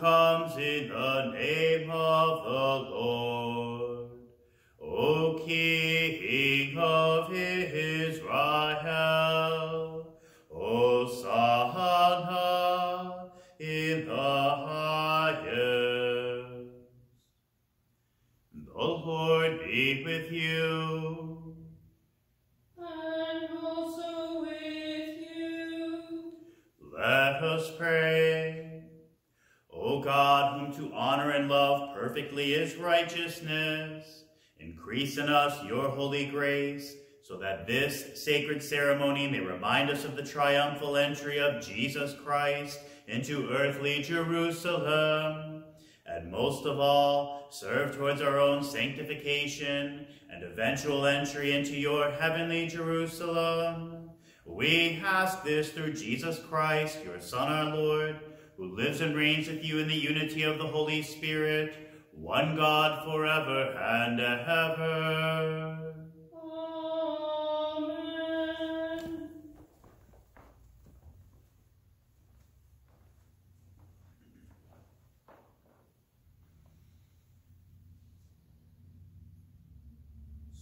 comes in the name of the Lord. O King of Israel, Hosanna in the highest. The Lord be with you. And also with you. Let us pray. O God, whom to honor and love perfectly is righteousness, increase in us your holy grace, so that this sacred ceremony may remind us of the triumphal entry of Jesus Christ into earthly Jerusalem, and most of all, serve towards our own sanctification and eventual entry into your heavenly Jerusalem. We ask this through Jesus Christ, your Son, our Lord, who lives and reigns with you in the unity of the Holy Spirit, one God forever and ever. Amen.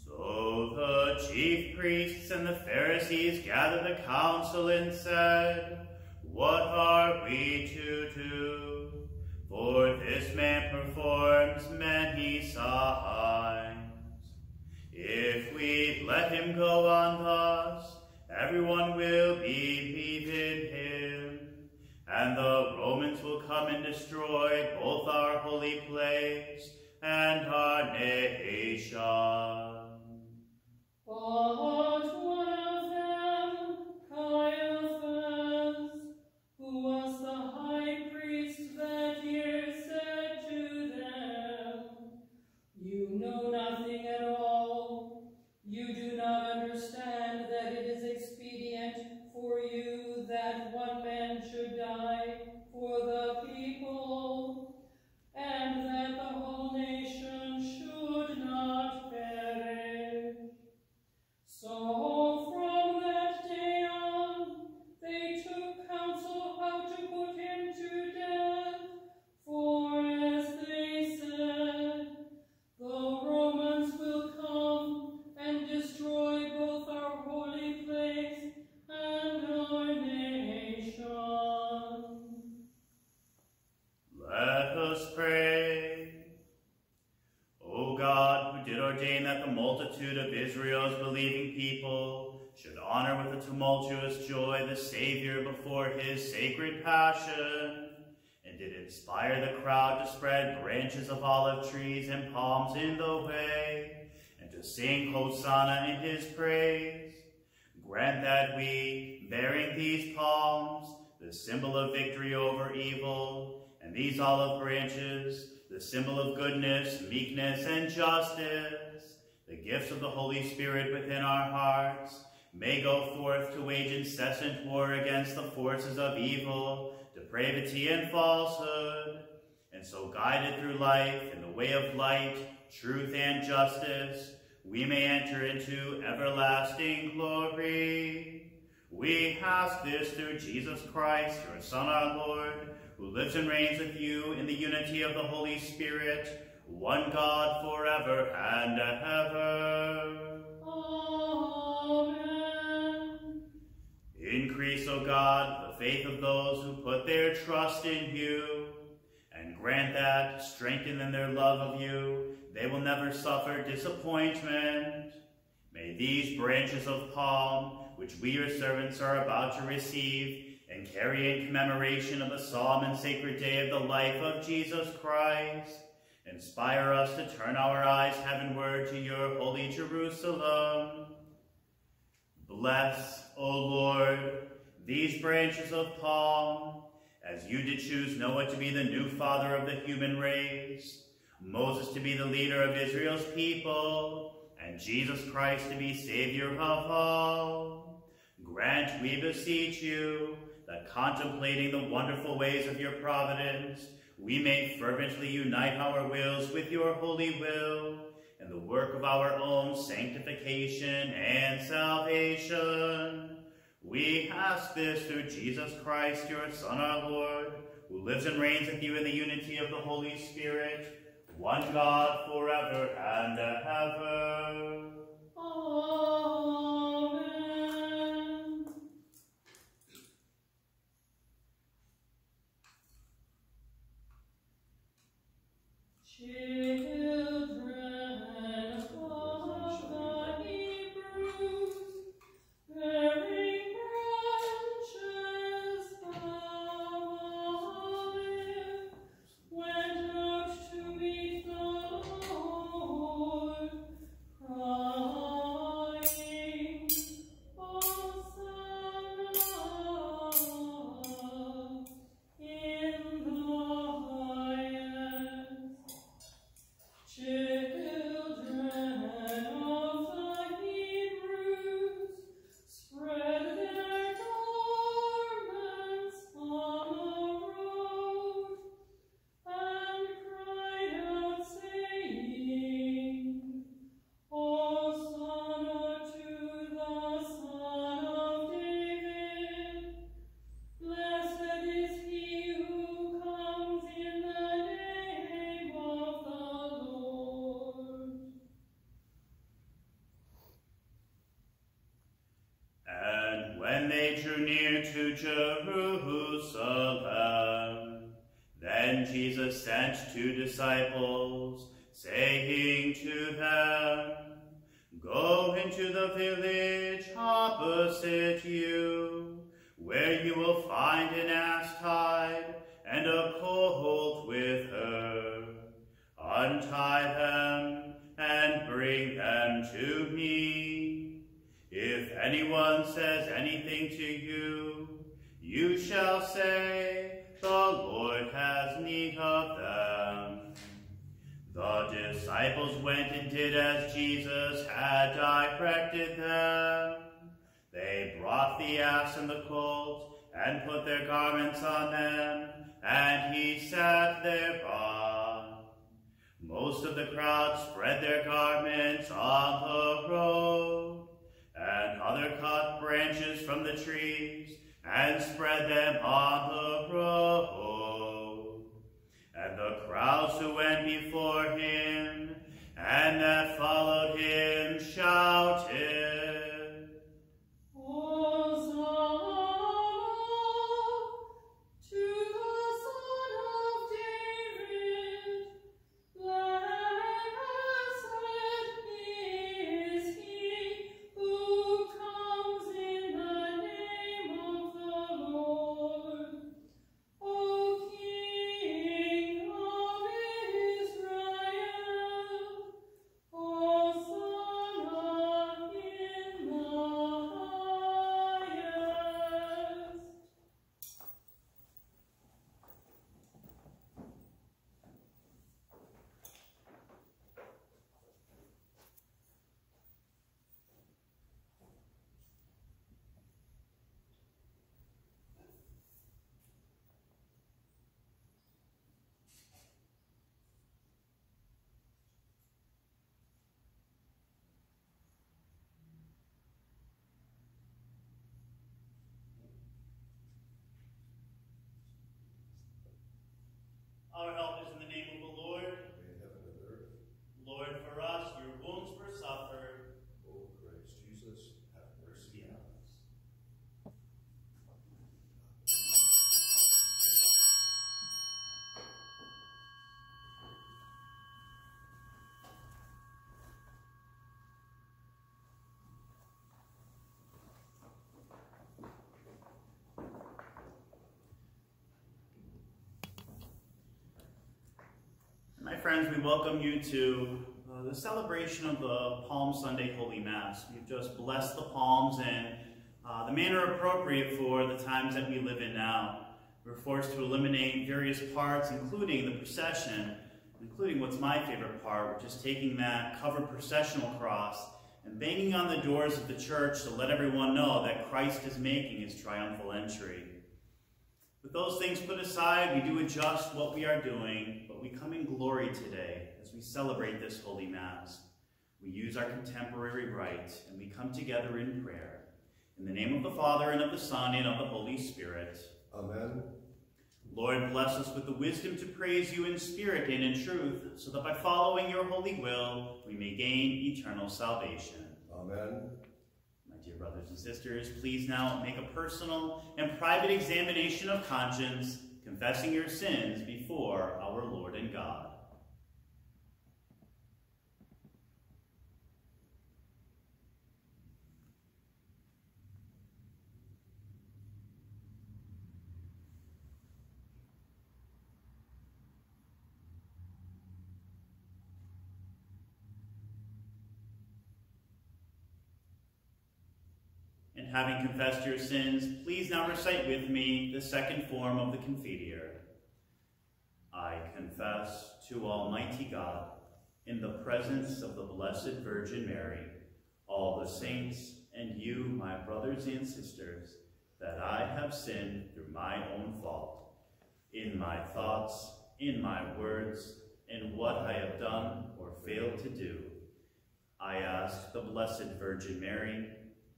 So the chief priests and the Pharisees gathered a council and said, "What are we to do? For this man performs many signs. If we let him go on thus, everyone will believe in him, and the Romans will come and destroy both our holy place and our nation." But one of them, Caiaphas, who was the high priest that year, said to them, "You know nothing at all. You do not understand that it is expedient for you that one man should die for the people, and that the whole nation should not perish." So from that day on, they took counsel how to put him to death, for as they said, "The Romans will come and destroy both our holy place and our nation." Let us pray. O God, who did ordain that the multitude of Israel's believing people should honor with a tumultuous joy the Savior before his sacred passion, and did inspire the crowd to spread branches of olive trees and palms in the way, and to sing Hosanna in his praise, grant that we, bearing these palms, the symbol of victory over evil, and these olive branches, the symbol of goodness, meekness, and justice, the gifts of the Holy Spirit within our hearts, may go forth to wage incessant war against the forces of evil, depravity, and falsehood, and so guided through life in the way of light, truth, and justice, we may enter into everlasting glory. We ask this through Jesus Christ, your Son, our Lord, who lives and reigns with you in the unity of the Holy Spirit, one God forever and ever. Amen. Increase, O God, the faith of those who put their trust in you, and grant that, strengthened in their love of you, they will never suffer disappointment. May these branches of palm, which we your servants are about to receive, and carry in commemoration of the solemn and sacred day of the life of Jesus Christ, inspire us to turn our eyes heavenward to your holy Jerusalem. Bless, O Lord, these branches of palm, as you did choose Noah to be the new father of the human race, Moses to be the leader of Israel's people, and Jesus Christ to be Savior of all. Grant, we beseech you, that contemplating the wonderful ways of your providence, we may fervently unite our wills with your holy will, in the work of our own sanctification and salvation. We ask this through Jesus Christ, your Son, our Lord, who lives and reigns with you in the unity of the Holy Spirit, one God, forever and ever. Amen. Children of the Hebrews, bearing branches of olive, went out to meet the Lord, crying, Hosanna in the highest. Children of the Hebrews, spread their garments on the road, and cried out, saying, Hosanna to the Son of David. Blessed is he who comes in the name of the Lord. And when they drew near to Jerusalem, then Jesus sent two disciples, saying to them, Go into the village opposite you, where you will find an ass tied and a colt with her. Untie them and bring them to me. If anyone says anything to you, you shall say, The Lord has need of them. The disciples went and did as Jesus had directed them. They brought the ass and the colt, and put their garments on them, and he sat thereon. Most of the crowd spread their garments on the road, and others cut branches from the trees, and spread them on the road. And the crowds who went before him, and that followed him, shouted, Hosanna to the Son of David, blessed is he who comes in the name of the Lord. O King of Israel, Hosanna in the highest. Our help is in the name of the Lord. In heaven and earth. Lord, for us, your wounds were suffered. O Christ Jesus, have mercy on us. My friends, we welcome you to the celebration of the Palm Sunday Holy Mass. We've just blessed the palms in the manner appropriate for the times that we live in now. We're forced to eliminate various parts, including the procession, including what's my favorite part, which is taking that covered processional cross and banging on the doors of the church to let everyone know that Christ is making his triumphal entry. With those things put aside, we do adjust what we are doing, but we come in glory today as we celebrate this Holy Mass. We use our contemporary rite, and we come together in prayer. In the name of the Father, and of the Son, and of the Holy Spirit. Amen. Lord, bless us with the wisdom to praise you in spirit and in truth, so that by following your holy will, we may gain eternal salvation. Amen. My dear brothers and sisters, please now make a personal and private examination of conscience, confessing your sins before our Lord and God. Having confessed your sins, please now recite with me the second form of the Confiteor. I confess to Almighty God, in the presence of the Blessed Virgin Mary, all the saints, and you, my brothers and sisters, that I have sinned through my own fault, in my thoughts, in my words, in what I have done or failed to do. I ask the Blessed Virgin Mary,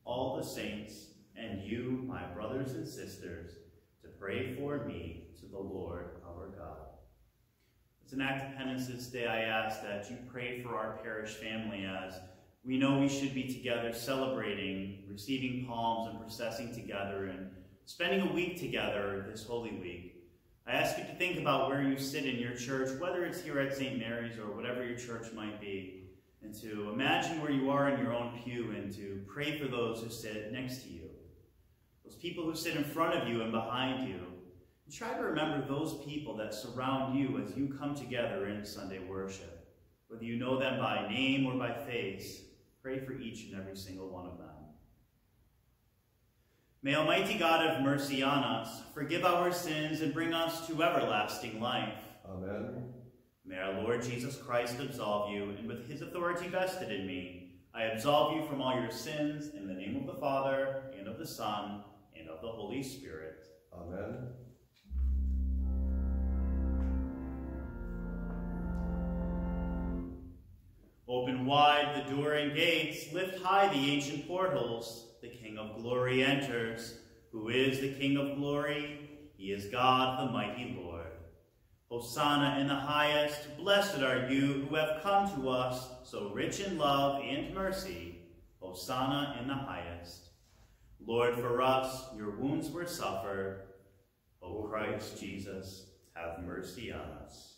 all the saints, and you, my brothers and sisters, to pray for me to the Lord our God. As an act of penance this day, I ask that you pray for our parish family, as we know we should be together celebrating, receiving palms, and processing together, and spending a week together this Holy Week. I ask you to think about where you sit in your church, whether it's here at St. Mary's or whatever your church might be, and to imagine where you are in your own pew, and to pray for those who sit next to you, those people who sit in front of you and behind you. And try to remember those people that surround you as you come together in Sunday worship. Whether you know them by name or by face, pray for each and every single one of them. May Almighty God have mercy on us, forgive our sins, and bring us to everlasting life. Amen. May our Lord Jesus Christ absolve you, and with his authority vested in me, I absolve you from all your sins, in the name of the Father, and of the Son, and of the Holy Spirit. Amen. Open wide the door and gates, lift high the ancient portals. The King of Glory enters. Who is the King of Glory? He is God, the mighty Lord. Hosanna in the highest, blessed are you who have come to us, so rich in love and mercy. Hosanna in the highest. Lord, for us your wounds were suffered. O Christ Jesus, have mercy on us.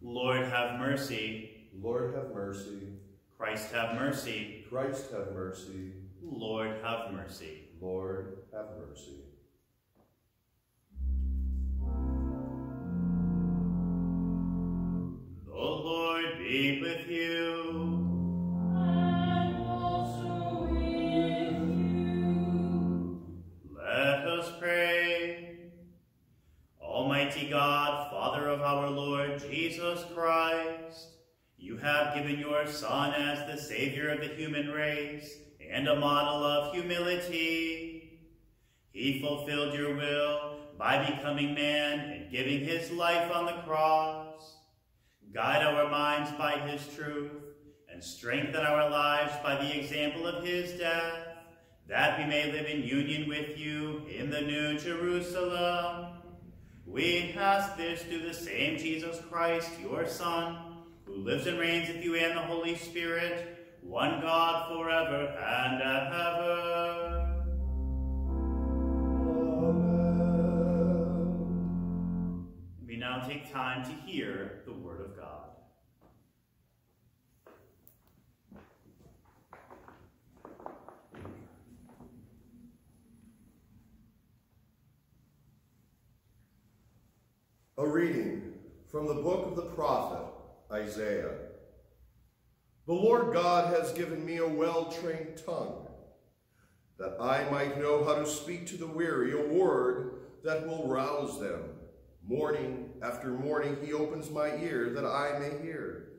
Lord, have mercy. Lord, have mercy. Christ, have mercy. Christ, have mercy. Lord, have mercy. Lord, have mercy. The Lord be with you. And also with you. Let us pray. Almighty God, Father of our Lord Jesus Christ, you have given your Son as the Savior of the human race, and a model of humility. He fulfilled your will by becoming man and giving his life on the cross. Guide our minds by his truth, and strengthen our lives by the example of his death, that we may live in union with you in the New Jerusalem. We ask this through the same Jesus Christ, your Son, who lives and reigns with you and the Holy Spirit, one God, forever and ever. Amen. We now take time to hear the Word of God. A reading from the book of the prophet Isaiah. The Lord God has given me a well-trained tongue, that I might know how to speak to the weary a word that will rouse them. Morning after morning he opens my ear that I may hear.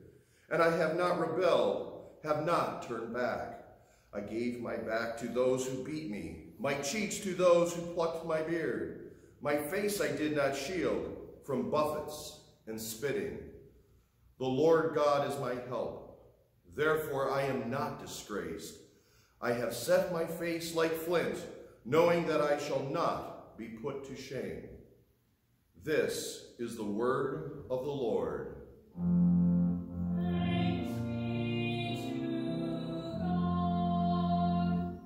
And I have not rebelled, have not turned back. I gave my back to those who beat me, my cheeks to those who plucked my beard. My face I did not shield from buffets and spitting. The Lord God is my help. Therefore I am not disgraced. I have set my face like flint, knowing that I shall not be put to shame. This is the word of the Lord. Thanks be to God.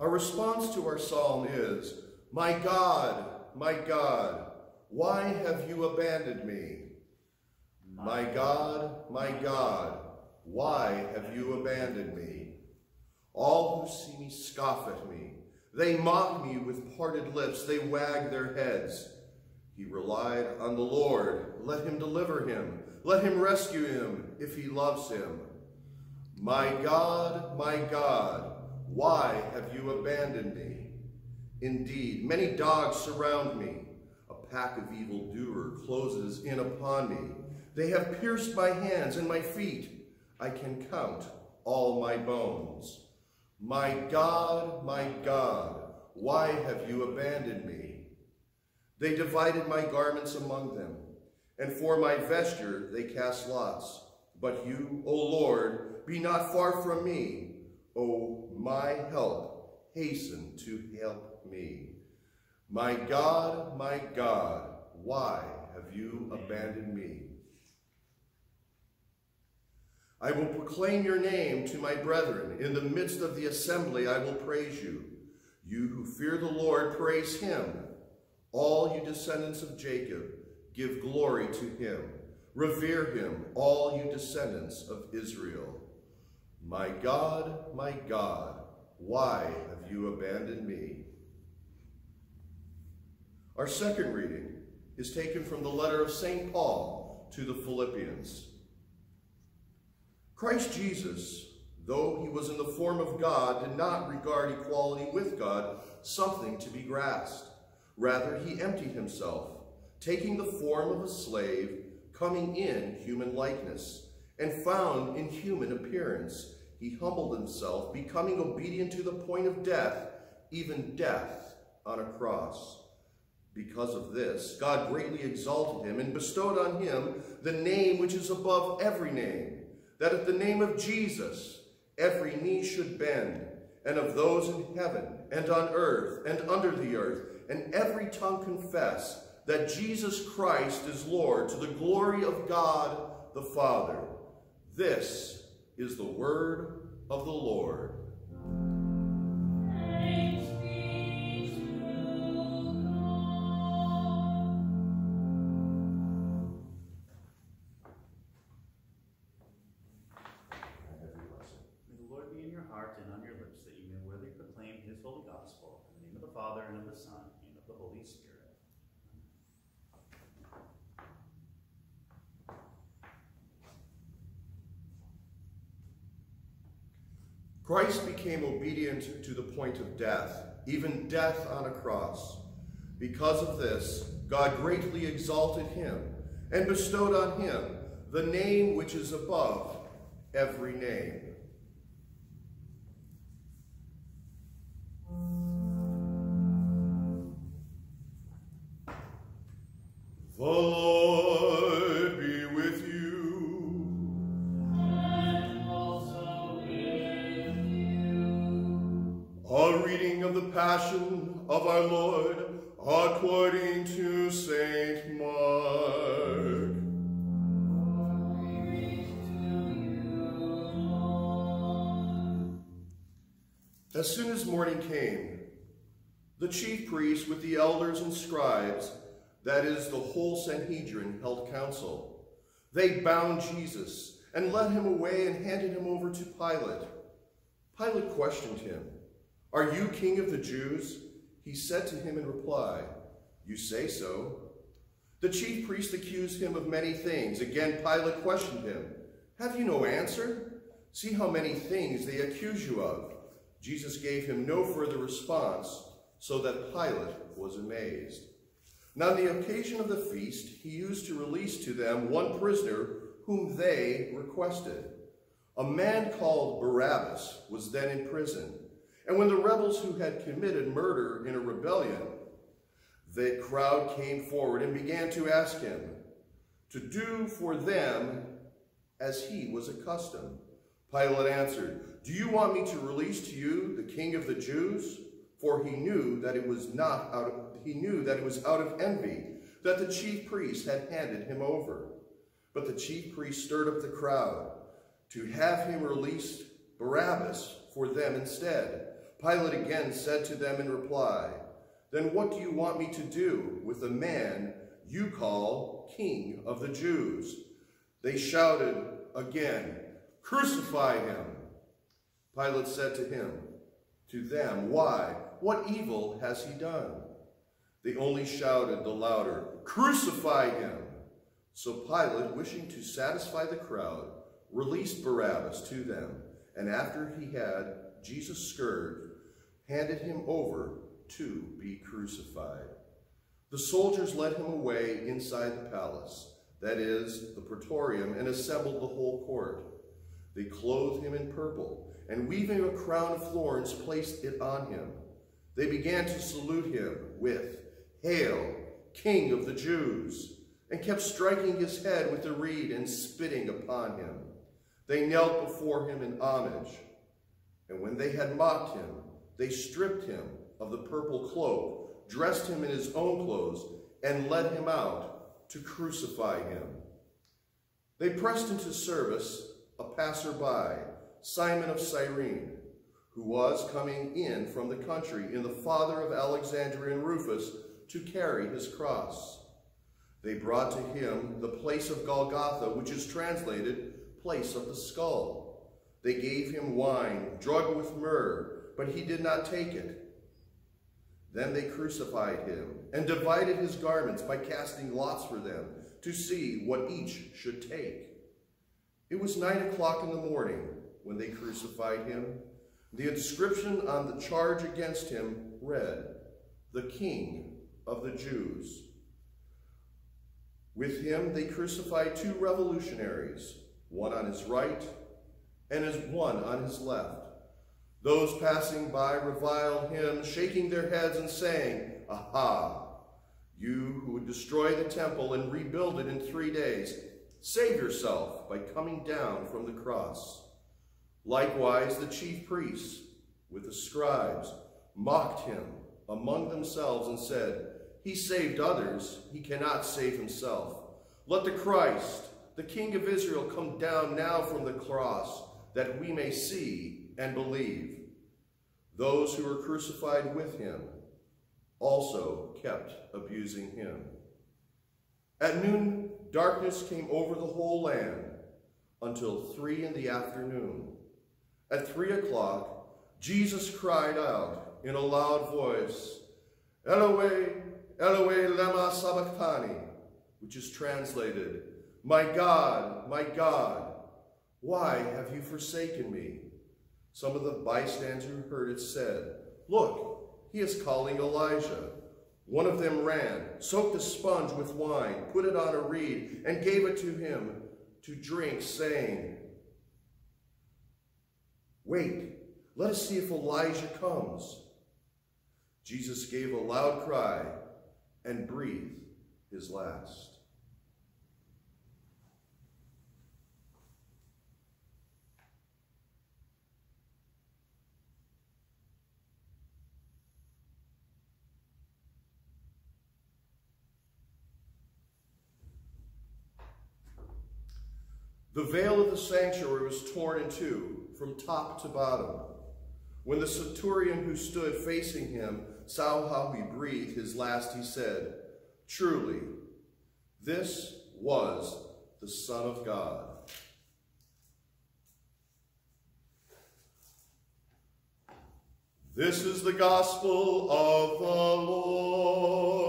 Our response to our psalm is, my God, why have you abandoned me? My God, why have you abandoned me? All who see me scoff at me. They mock me with parted lips. They wag their heads. He relied on the Lord. Let him deliver him. Let him rescue him if he loves him. My God, why have you abandoned me? Indeed, many dogs surround me. A pack of evildoers closes in upon me. They have pierced my hands and my feet. I can count all my bones. My God, why have you abandoned me? They divided my garments among them, and for my vesture they cast lots. But you, O Lord, be not far from me. O my help, hasten to help me. My God, why have you abandoned me? I will proclaim your name to my brethren. In the midst of the assembly, I will praise you. You who fear the Lord, praise him. All you descendants of Jacob, give glory to him. Revere him, all you descendants of Israel. My God, why have you abandoned me? Our second reading is taken from the letter of St. Paul to the Philippians. Christ Jesus, though he was in the form of God, did not regard equality with God something to be grasped. Rather, he emptied himself, taking the form of a slave, coming in human likeness, and found in human appearance. He humbled himself, becoming obedient to the point of death, even death on a cross. Because of this, God greatly exalted him and bestowed on him the name which is above every name, that at the name of Jesus, every knee should bend, and of those in heaven, and on earth, and under the earth, and every tongue confess that Jesus Christ is Lord, to the glory of God the Father. This is the word of the Lord. Thanks be to God. May the Lord be in your heart and on your lips, that you may worthily proclaim his holy gospel. In the name of the Father, and of the Son, and of the Holy Spirit. Christ became obedient to the point of death, even death on a cross. Because of this, God greatly exalted him and bestowed on him the name which is above every name. The Lord be with you. And also with you. A reading of the Passion of our Lord according to St. Mark. Glory to you, Lord. As soon as morning came, the chief priests with the elders and scribes, that is, the whole Sanhedrin, held council. They bound Jesus and led him away and handed him over to Pilate. Pilate questioned him, "Are you king of the Jews?" He said to him in reply, "You say so." The chief priest accused him of many things. Again, Pilate questioned him, "Have you no answer? See how many things they accuse you of." Jesus gave him no further response, so that Pilate was amazed. Now, on the occasion of the feast, he used to release to them one prisoner whom they requested. A man called Barabbas was then in prison, and when the rebels who had committed murder in a rebellion, the crowd came forward and began to ask him to do for them as he was accustomed. Pilate answered, "Do you want me to release to you the King of the Jews?" For he knew that it was out of envy that the chief priests had handed him over. But the chief priests stirred up the crowd to have him release Barabbas for them instead. Pilate again said to them in reply, "Then what do you want me to do with the man you call King of the Jews?" They shouted again, "Crucify him!" Pilate said to them, "Why? What evil has he done?" They only shouted the louder, "Crucify him!" So Pilate, wishing to satisfy the crowd, released Barabbas to them, and after he had Jesus scourged, handed him over to be crucified. The soldiers led him away inside the palace, that is, the praetorium, and assembled the whole court. They clothed him in purple, and weaving a crown of thorns, placed it on him. They began to salute him with, "Hail, King of the Jews," and kept striking his head with a reed and spitting upon him. They knelt before him in homage, and when they had mocked him, they stripped him of the purple cloak, dressed him in his own clothes, and led him out to crucify him. They pressed into service a passerby, Simon of Cyrene, who was coming in from the country, and the father of Alexander and Rufus, to carry his cross. They brought to him the place of Golgotha, which is translated place of the skull. They gave him wine drugged with myrrh, but he did not take it. Then they crucified him and divided his garments by casting lots for them to see what each should take. It was 9 o'clock in the morning when they crucified him. The inscription on the charge against him read, "The King of the Jews." With him they crucified two revolutionaries, one on his right and one on his left. Those passing by reviled him, shaking their heads and saying, "Aha! You who would destroy the temple and rebuild it in 3 days, save yourself by coming down from the cross." Likewise, the chief priests with the scribes mocked him among themselves and said, "He saved others, he cannot save himself. Let the Christ, the King of Israel, come down now from the cross, that we may see and believe." Those who were crucified with him also kept abusing him. At noon, darkness came over the whole land until 3 in the afternoon. At 3 o'clock, Jesus cried out in a loud voice, "Eloi, Eloi, lema sabachthani," which is translated, "My God, my God, why have you forsaken me?" Some of the bystanders who heard it said, "Look, he is calling Elijah." One of them ran, soaked a sponge with wine, put it on a reed, and gave it to him to drink, saying, "Wait, let us see if Elijah comes." Jesus gave a loud cry and breathed his last. The veil of the sanctuary was torn in two from top to bottom. When the centurion who stood facing him saw how he breathed his last, he said, "Truly, this was the Son of God." This is the gospel of the Lord.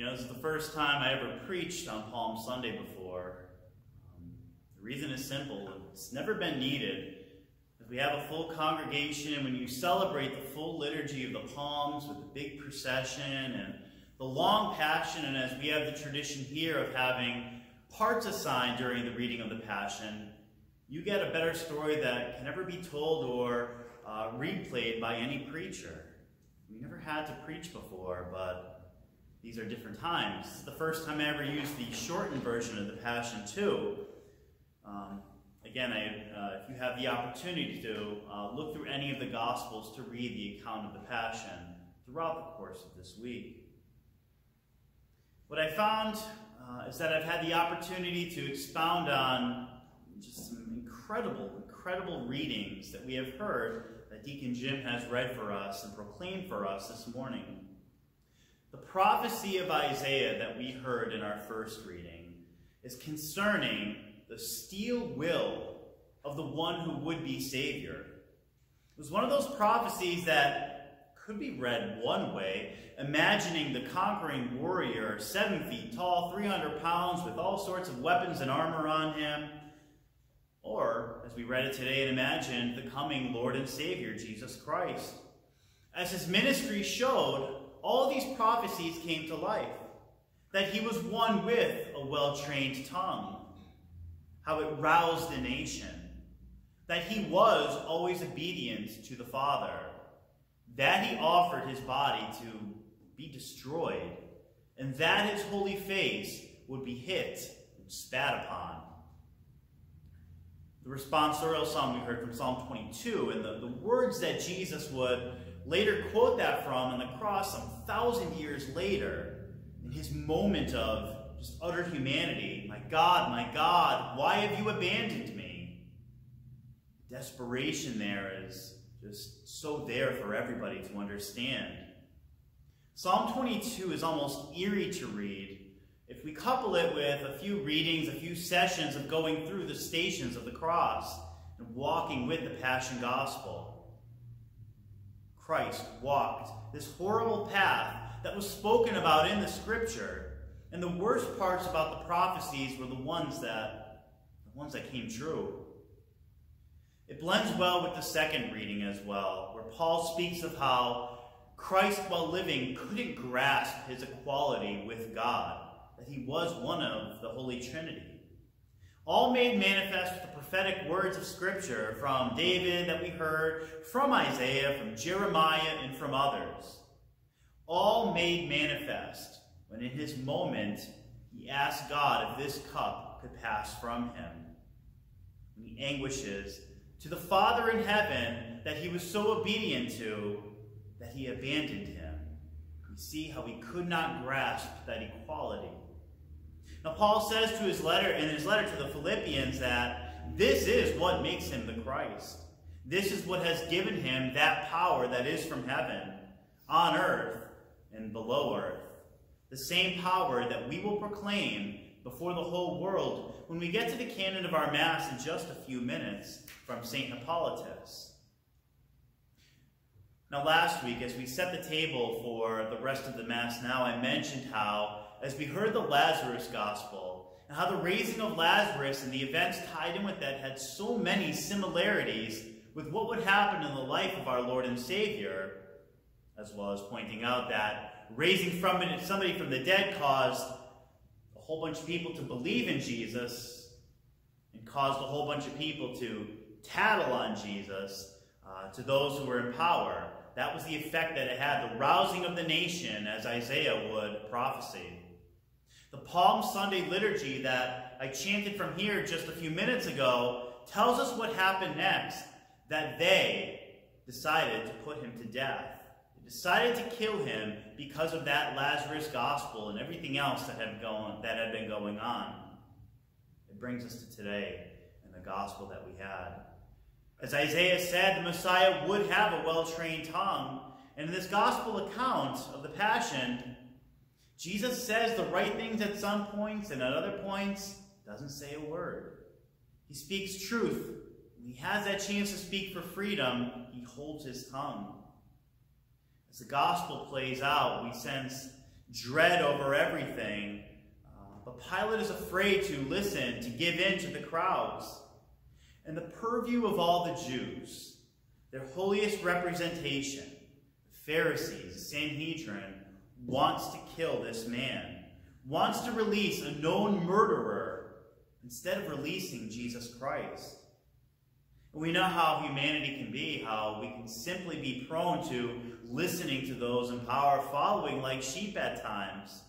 You know, this is the first time I ever preached on Palm Sunday before. The reason is simple. It's never been needed. If we have a full congregation, when you celebrate the full liturgy of the palms with the big procession and the long passion, and as we have the tradition here of having parts assigned during the reading of the passion, you get a better story that can never be told or replayed by any preacher. We never had to preach before, but these are different times. This is the first time I ever used the shortened version of the Passion too. Again, if you have the opportunity to look through any of the Gospels to read the account of the Passion throughout the course of this week. What I found is that I've had the opportunity to expound on just some incredible readings that we have heard that Deacon Jim has read for us and proclaimed for us this morning. The prophecy of Isaiah that we heard in our first reading is concerning the steel will of the one who would be Savior. It was one of those prophecies that could be read one way, imagining the conquering warrior 7 feet tall, 300 pounds, with all sorts of weapons and armor on him. Or, as we read it today, and imagined the coming Lord and Savior, Jesus Christ. As his ministry showed, all these prophecies came to life. That he was one with a well-trained tongue. How it roused the nation. That he was always obedient to the Father. That he offered his body to be destroyed. And that his holy face would be hit and spat upon. The responsorial psalm we heard from Psalm 22, and the words that Jesus would later quote that from on the cross some 1,000 years later, in his moment of just utter humanity, my God, why have you abandoned me? The desperation there is just so there for everybody to understand. Psalm 22 is almost eerie to read, if we couple it with a few readings, a few sessions of going through the stations of the cross and walking with the Passion Gospel. Christ walked this horrible path that was spoken about in the Scripture, and the worst parts about the prophecies were the ones that came true. It blends well with the second reading as well, where Paul speaks of how Christ, while living, couldn't grasp his equality with God. That he was one of the Holy Trinity. All made manifest with the prophetic words of Scripture from David that we heard, from Isaiah, from Jeremiah, and from others. All made manifest when in his moment he asked God if this cup could pass from him. When he anguishes to the Father in heaven that he was so obedient to that he abandoned him. We see how he could not grasp that equality. Now, Paul says in his letter to the Philippians that this is what makes him the Christ. This is what has given him that power that is from heaven, on earth, and below earth. The same power that we will proclaim before the whole world when we get to the canon of our Mass in just a few minutes from St. Hippolytus. Now, last week, as we set the table for the rest of the Mass now, I mentioned how, as we heard the Lazarus Gospel, and how the raising of Lazarus and the events tied in with that had so many similarities with what would happen in the life of our Lord and Savior, as well as pointing out that raising somebody from the dead caused a whole bunch of people to believe in Jesus, and caused a whole bunch of people to tattle on Jesus to those who were in power. That was the effect that it had, the rousing of the nation, as Isaiah would prophesy. The Palm Sunday liturgy that I chanted from here just a few minutes ago tells us what happened next, that they decided to put him to death. They decided to kill him because of that Lazarus Gospel and everything else that had been going on. It brings us to today and the Gospel that we had. As Isaiah said, the Messiah would have a well-trained tongue. And in this Gospel account of the Passion, Jesus says the right things at some points, and at other points, doesn't say a word. He speaks truth. When he has that chance to speak for freedom, he holds his tongue. As the Gospel plays out, we sense dread over everything. But Pilate is afraid to listen, to give in to the crowds. And the purview of all the Jews, their holiest representation, the Pharisees, the Sanhedrin, wants to kill this man, wants to release a known murderer instead of releasing Jesus Christ. And we know how humanity can be, how we can simply be prone to listening to those in power, following like sheep at times.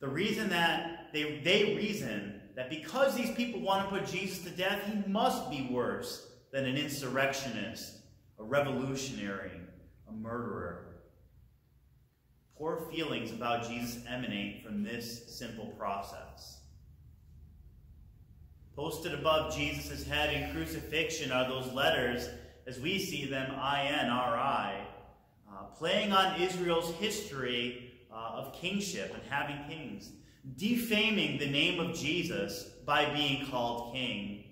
The reason that they reason that because these people want to put Jesus to death, he must be worse than an insurrectionist, a revolutionary, a murderer. Poor feelings about Jesus emanate from this simple process. Posted above Jesus' head in crucifixion are those letters, as we see them, INRI, playing on Israel's history of kingship and having kings, defaming the name of Jesus by being called king,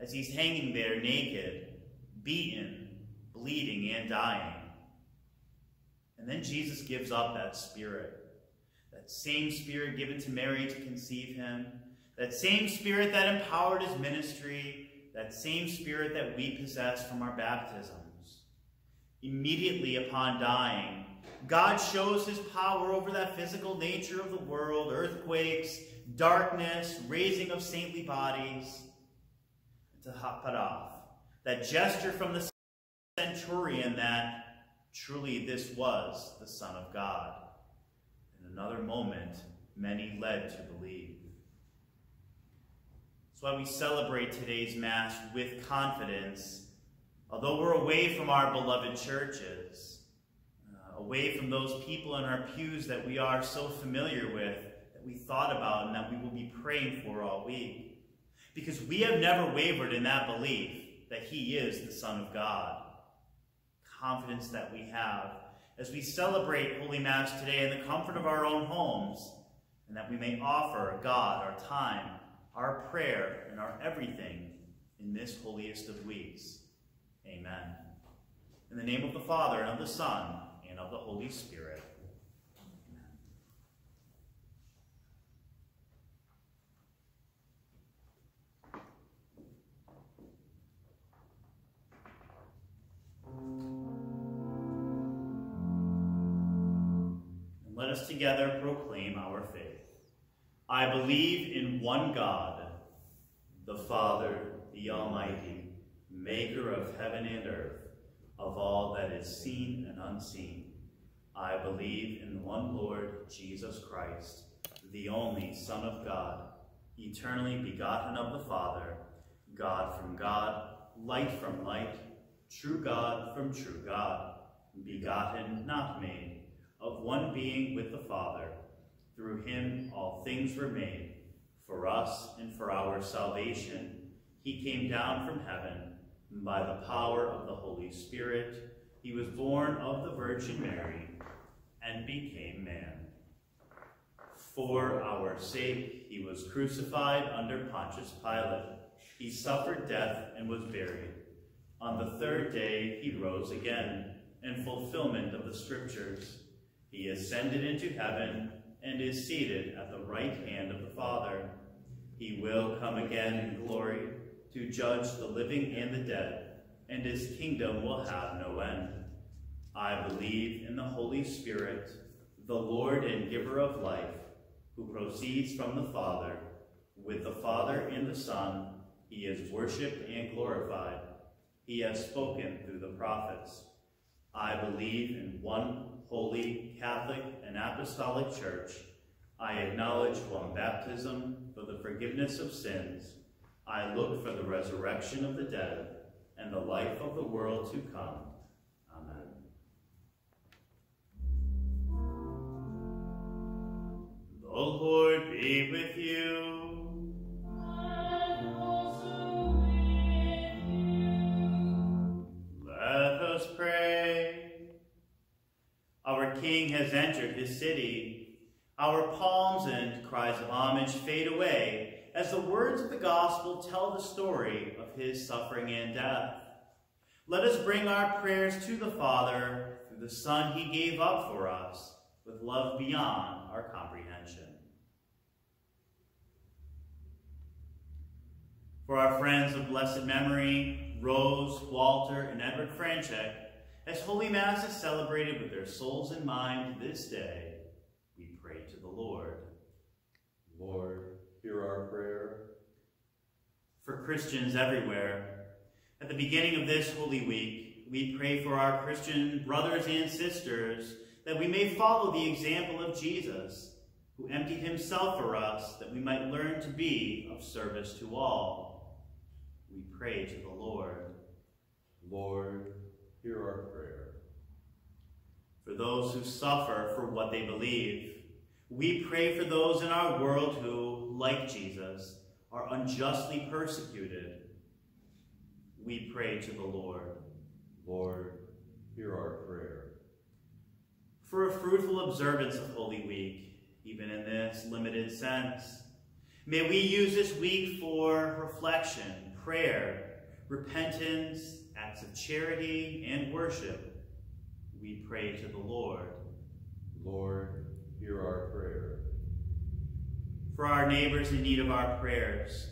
as he's hanging there naked, beaten, bleeding, and dying. And then Jesus gives up that spirit, that same spirit given to Mary to conceive him, that same spirit that empowered his ministry, that same spirit that we possess from our baptisms. Immediately upon dying, God shows his power over that physical nature of the world, earthquakes, darkness, raising of saintly bodies. Tahaparaf, that gesture from the centurion that truly this was the Son of God. In another moment, many led to believe. That's why we celebrate today's Mass with confidence, although we're away from our beloved churches, away from those people in our pews that we are so familiar with, that we thought about and that we will be praying for all week. Because we have never wavered in that belief that he is the Son of God. Confidence that we have as we celebrate Holy Mass today in the comfort of our own homes, and that we may offer God our time, our prayer, and our everything in this holiest of weeks. Amen. In the name of the Father, and of the Son, and of the Holy Spirit. And let us together proclaim our faith. I believe in one God, the Father, the Almighty, maker of heaven and earth, of all that is seen and unseen. I believe in one Lord, Jesus Christ, the only Son of God, eternally begotten of the Father, God from God, light from light, true God from true God, begotten, not made, of one being with the Father. Through him all things were made. For us and for our salvation, he came down from heaven, and by the power of the Holy Spirit, he was born of the Virgin Mary and became man. For our sake, he was crucified under Pontius Pilate. He suffered death and was buried. On the third day he rose again, in fulfillment of the Scriptures. He ascended into heaven and is seated at the right hand of the Father. He will come again in glory to judge the living and the dead, and his kingdom will have no end. I believe in the Holy Spirit, the Lord and giver of life, who proceeds from the Father. With the Father and the Son, he is worshipped and glorified. He has spoken through the prophets. I believe in one holy, Catholic, and apostolic church. I acknowledge one baptism for the forgiveness of sins. I look for the resurrection of the dead and the life of the world to come. Amen. The Lord be with you. Our King has entered his city. Our palms and cries of homage fade away as the words of the gospel tell the story of his suffering and death. Let us bring our prayers to the Father through the Son he gave up for us, with love beyond our comprehension. For our friends of blessed memory, Rose, Walter, and Edward Franchek, as Holy Mass is celebrated with their souls in mind this day, we pray to the Lord. Lord, hear our prayer. For Christians everywhere, at the beginning of this Holy Week, we pray for our Christian brothers and sisters that we may follow the example of Jesus, who emptied himself for us that we might learn to be of service to all. We pray to the Lord. Lord, hear our prayer. For those who suffer for what they believe, we pray for those in our world who, like Jesus, are unjustly persecuted. We pray to the Lord. Lord, hear our prayer. For a fruitful observance of Holy Week, even in this limited sense, may we use this week for reflection, prayer, repentance, acts of charity, and worship. We pray to the Lord. Lord, hear our prayer. For our neighbors in need of our prayers,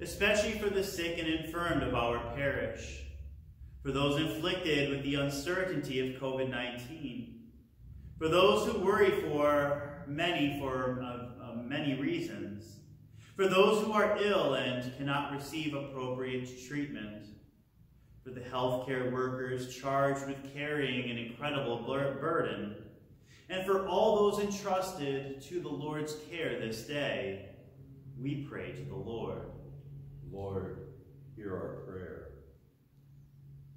especially for the sick and infirmed of our parish, for those inflicted with the uncertainty of COVID-19, for those who worry for many reasons, for those who are ill and cannot receive appropriate treatment, for the healthcare workers charged with carrying an incredible burden, and for all those entrusted to the Lord's care this day, we pray to the Lord. Lord, hear our prayer.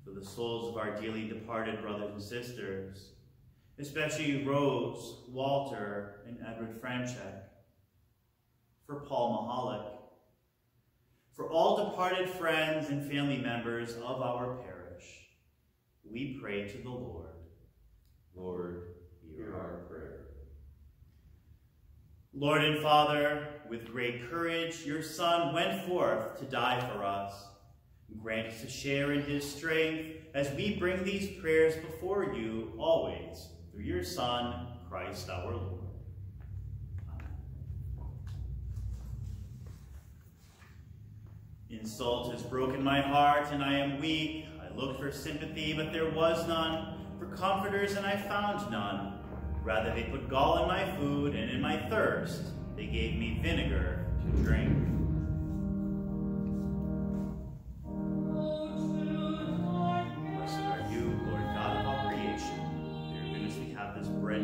For the souls of our dearly departed brothers and sisters, especially Rose, Walter, and Edward Franchek, for Paul Mihalik, for all departed friends and family members of our parish, we pray to the Lord. Lord, hear our prayer. Lord and Father, with great courage, your Son went forth to die for us. Grant us to share in his strength as we bring these prayers before you always, through your Son, Christ our Lord. Amen. Insult has broken my heart, and I am weak. I looked for sympathy, but there was none. For comforters, and I found none. Rather, they put gall in my food, and in my thirst, they gave me vinegar to drink.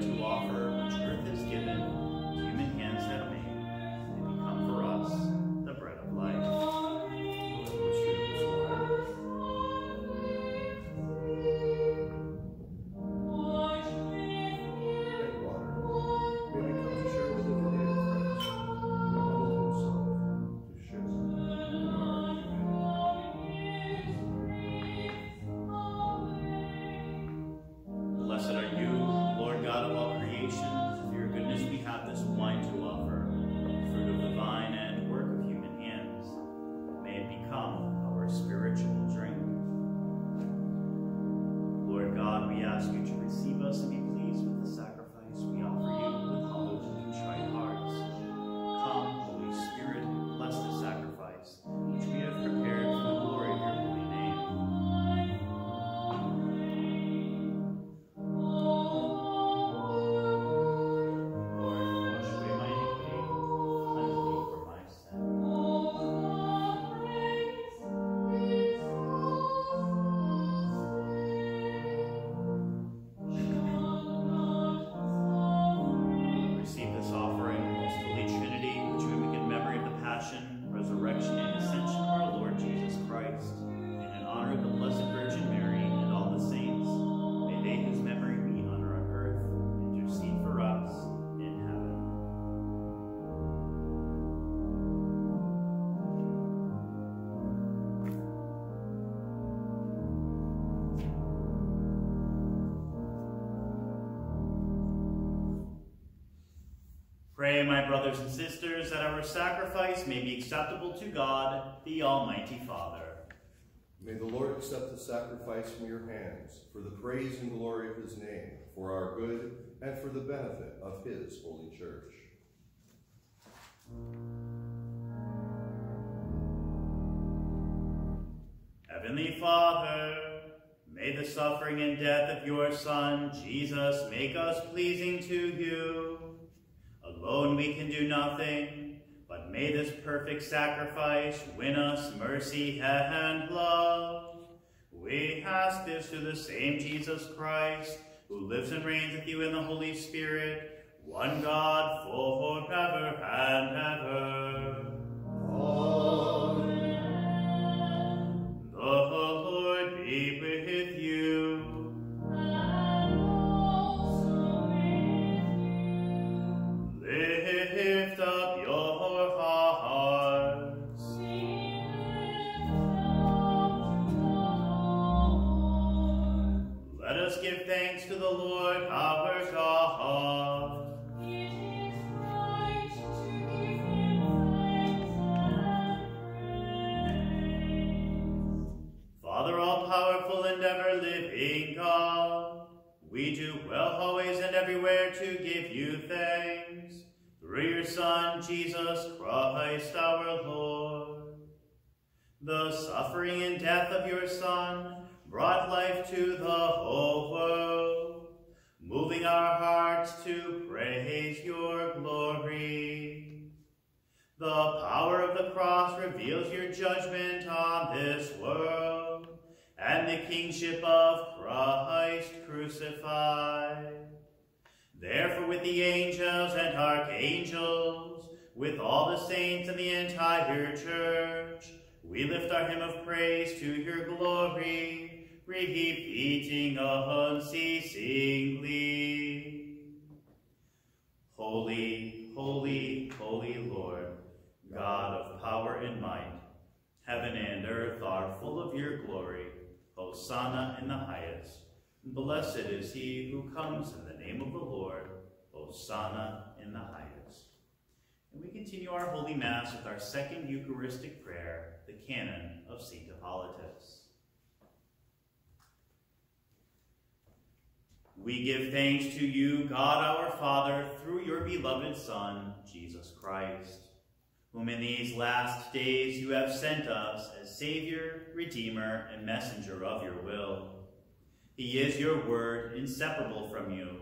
To offer which earth is given, human hands have made, and become for us the bread of life. And water, may we come to share with the Father and Christ, the Lord himself, to share in our humanity. Blessed are you, God of all creation, for your goodness we have this wine to offer, fruit of the vine and work of human hands. May it become our spiritual drink. Lord God, we ask you to receive us and be pleased with the sacrifice we offer you with humble and contrite hearts. Come, Holy Spirit, bless the sacrifice which we have prepared for the glory of your holy name. Pray, my brothers and sisters, that our sacrifice may be acceptable to God, the Almighty Father. May the Lord accept the sacrifice from your hands for the praise and glory of his name, for our good and for the benefit of his holy church. Heavenly Father, may the suffering and death of your Son, Jesus, make us pleasing to you. Alone we can do nothing, but may this perfect sacrifice win us mercy and love. We ask this through the same Jesus Christ, who lives and reigns with you in the Holy Spirit, one God, forever and ever. Amen. The Lord be with you. And also with you. Lift up your hearts. We lift up your hearts. Let us give thanks to the Lord our God. Father, all-powerful and ever-living God, we do well always and everywhere to give you thanks, through your Son, Jesus Christ our Lord. The suffering and death of your Son brought life to the whole world, moving our hearts to praise your glory. The power of the cross reveals your judgment on this world, and the kingship of Christ crucified. Therefore, with the angels and archangels, with all the saints and the entire church, we lift our hymn of praise to your glory, repeating unceasingly. Holy, holy, holy Lord, God of power and might, heaven and earth are full of your glory. Hosanna in the highest. Blessed is he who comes in the name of the Lord. Hosanna in the highest. And we continue our Holy Mass with our second Eucharistic prayer, the Canon of St. Hippolytus. We give thanks to you, God our Father, through your beloved Son, Jesus Christ, whom in these last days you have sent us as Savior, Redeemer, and messenger of your will. He is your Word, inseparable from you.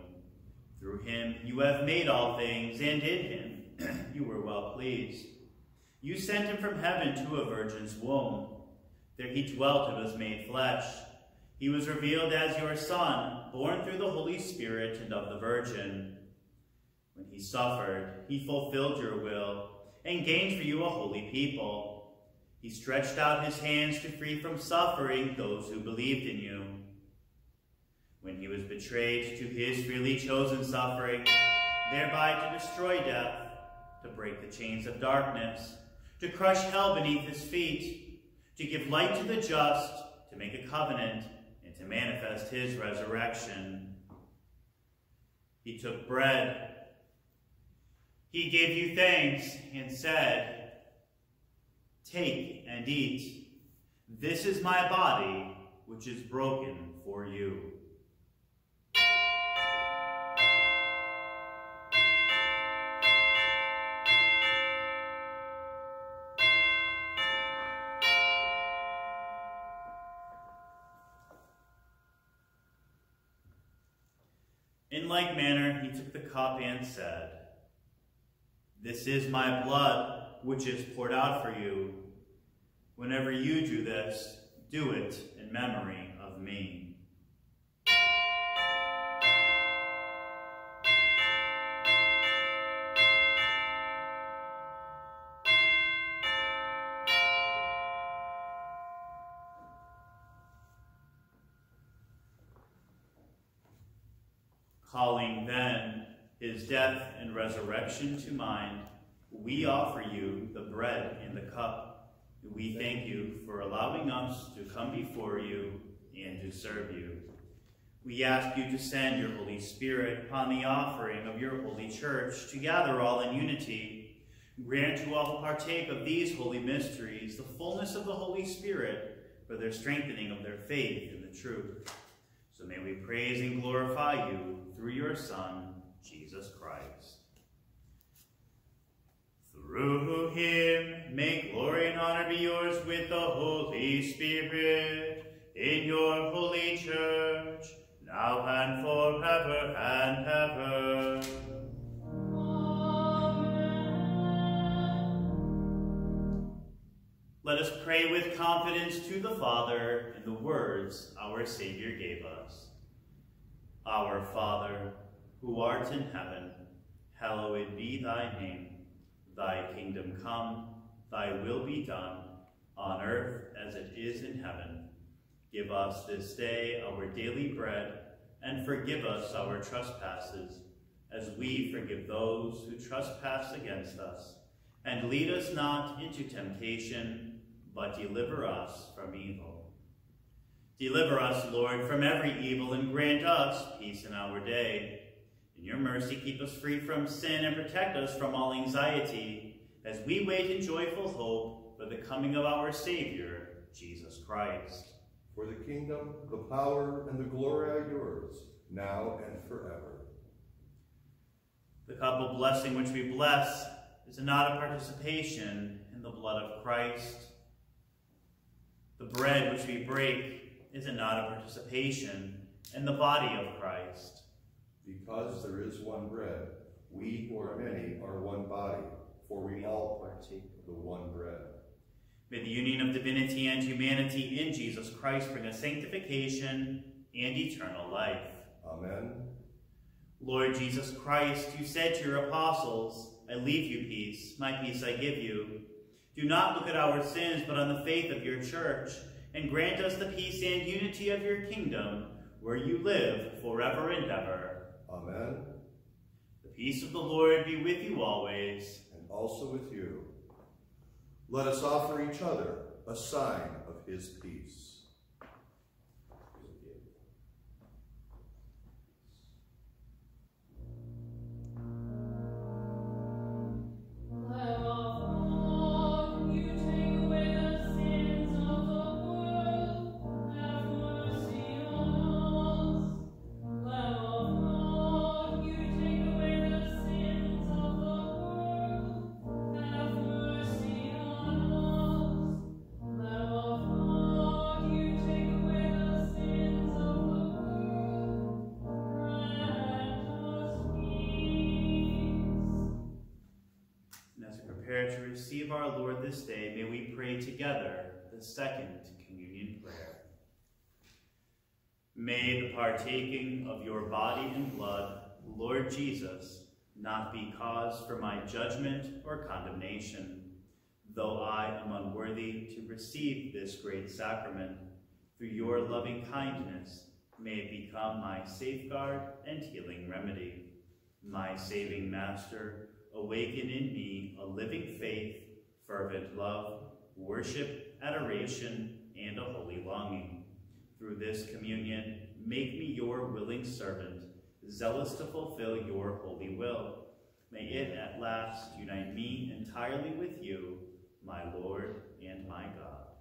Through him you have made all things, and in him you were well pleased. You sent him from heaven to a virgin's womb. There he dwelt and was made flesh. He was revealed as your Son, born through the Holy Spirit and of the Virgin. When he suffered, he fulfilled your will, and gained for you a holy people. He stretched out his hands to free from suffering those who believed in you. When he was betrayed to his freely chosen suffering, thereby to destroy death, to break the chains of darkness, to crush hell beneath his feet, to give light to the just, to make a covenant, and to manifest his resurrection. He took bread, he gave you thanks and said, "Take and eat. This is my body, which is broken for you." In like manner, he took the cup and said, "This is my blood, which is poured out for you. Whenever you do this, do it in memory of me." Calling then his death and resurrection to mind, we offer you the bread and the cup. We thank you for allowing us to come before you and to serve you. We ask you to send your Holy Spirit upon the offering of your holy church to gather all in unity. Grant to all who partake of these holy mysteries the fullness of the Holy Spirit, for their strengthening of their faith in the truth. So may we praise and glorify you through your Son, Jesus Christ. Through him, may glory and honor be yours with the Holy Spirit, in your holy church, now and forever and ever. Amen. Let us pray with confidence to the Father in the words our Savior gave us. Our Father, who art in heaven, hallowed be thy name. Thy kingdom come, thy will be done, on earth as it is in heaven. Give us this day our daily bread, and forgive us our trespasses, as we forgive those who trespass against us. And lead us not into temptation, but deliver us from evil. Deliver us, Lord, from every evil, and grant us peace in our day. In your mercy, keep us free from sin and protect us from all anxiety, as we wait in joyful hope for the coming of our Savior, Jesus Christ. For the kingdom, the power, and the glory are yours, now and forever. The cup of blessing which we bless is not a participation in the blood of Christ. The bread which we break is not a participation in the body of Christ. Because there is one bread, we who are many are one body, for we all partake of the one bread. May the union of divinity and humanity in Jesus Christ bring us sanctification and eternal life. Amen. Lord Jesus Christ, you said to your apostles, I leave you peace, my peace I give you. Do not look at our sins, but on the faith of your church, and grant us the peace and unity of your kingdom, where you live forever and ever. Amen. The peace of the Lord be with you always. And also with you. Let us offer each other a sign of his peace. Our Lord this day, may we pray together the second communion prayer. May the partaking of your body and blood, Lord Jesus, not be cause for my judgment or condemnation, though I am unworthy to receive this great sacrament. Through your loving kindness, may it become my safeguard and healing remedy. My saving Master, awaken in me a living faith, fervent love, worship, adoration, and a holy longing. Through this communion, make me your willing servant, zealous to fulfill your holy will. May it at last unite me entirely with you, my Lord and my God.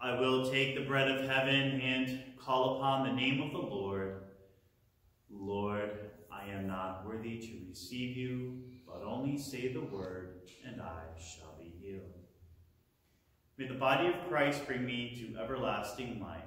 I will take the bread of heaven and call upon the name of the Lord. Lord, I am not worthy to receive you, but only say the word, and I shall be healed. May the body of Christ bring me to everlasting life.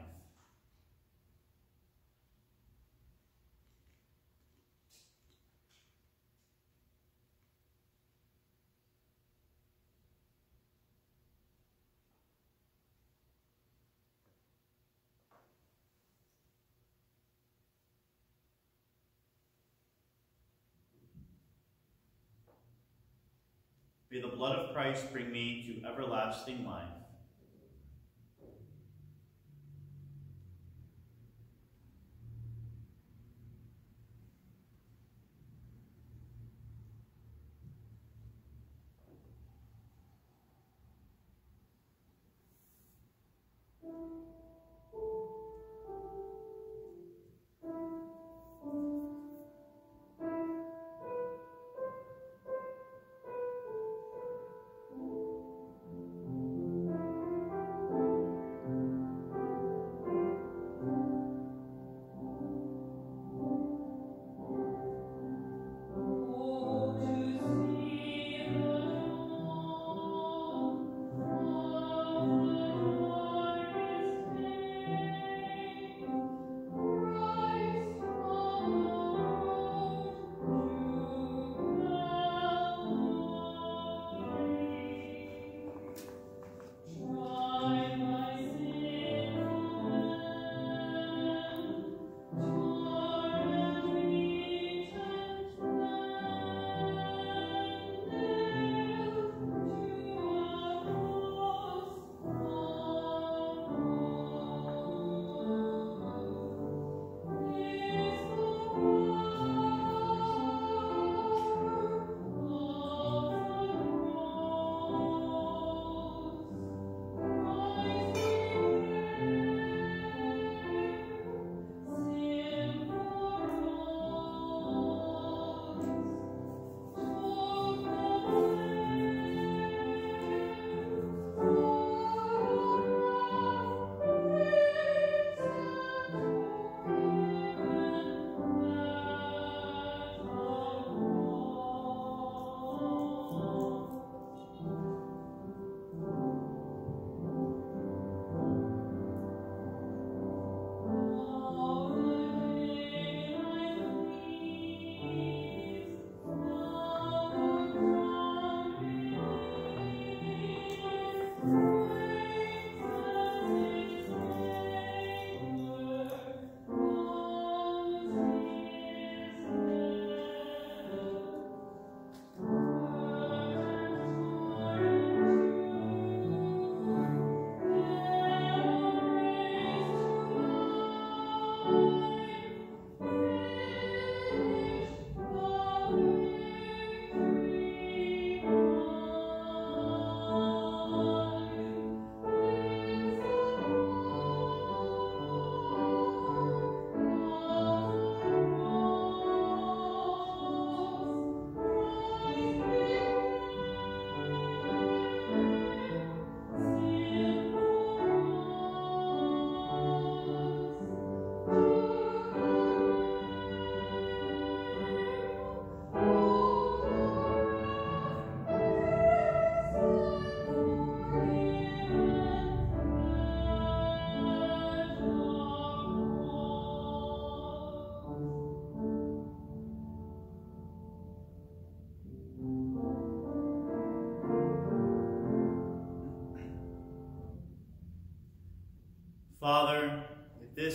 May the blood of Christ bring me to everlasting life.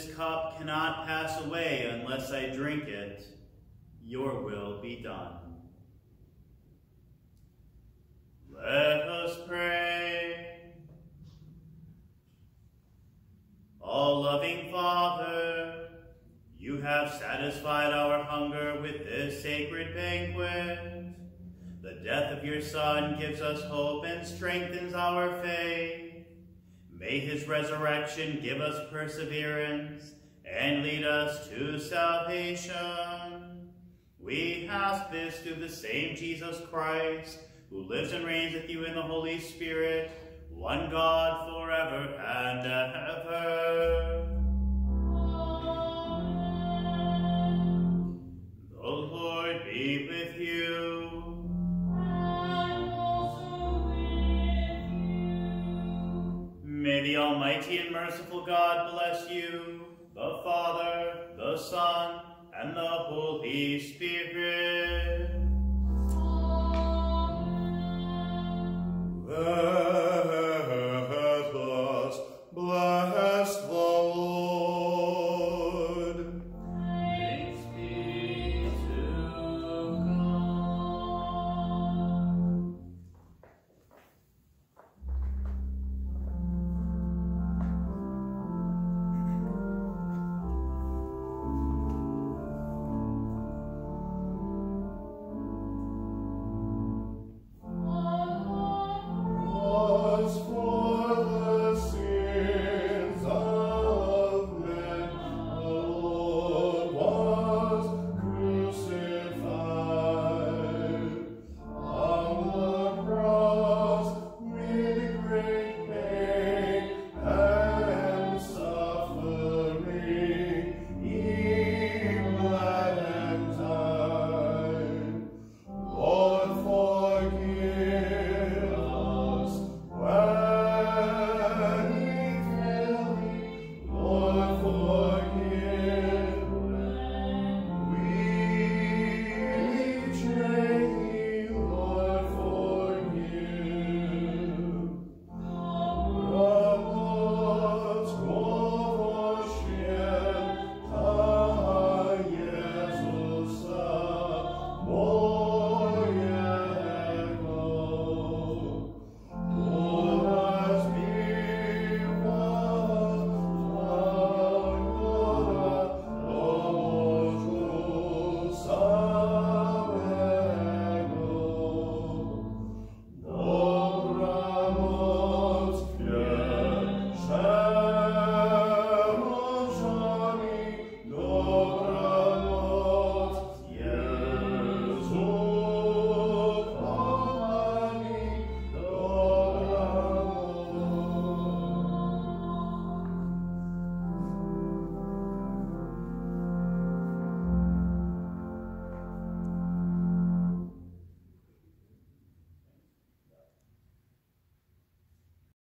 this cup cannot pass away unless I drink it. Your will be done. Let us pray. All-loving Father, you have satisfied our hunger with this sacred banquet. The death of your Son gives us hope and strengthens our faith. May his resurrection give us perseverance and lead us to salvation. We ask this through the same Jesus Christ, who lives and reigns with you in the Holy Spirit, one God, forever and ever. Amen. The Lord be with you. And also with you. May the Almighty and merciful God bless you, the Father, the Son, and the Holy Spirit.